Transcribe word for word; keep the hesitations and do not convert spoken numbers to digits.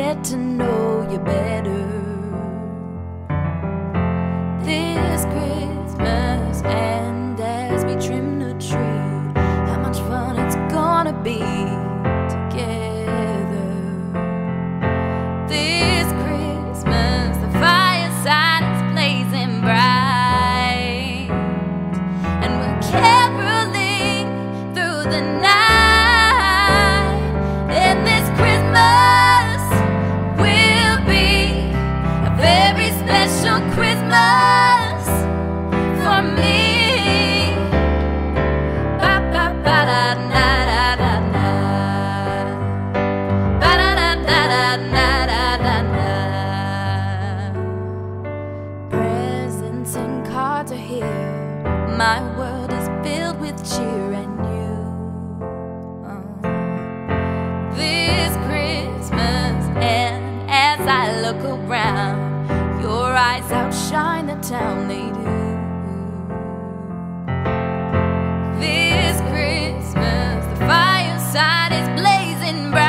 get to know you better this Christmas. And as we trim the tree, how much fun it's gonna be together this Christmas. The fireside is blazing bright, and we're caroling through the night. My world is filled with cheer and you uh, this Christmas. And as I look around, your eyes outshine the town, they do. This Christmas, the fireside is blazing bright.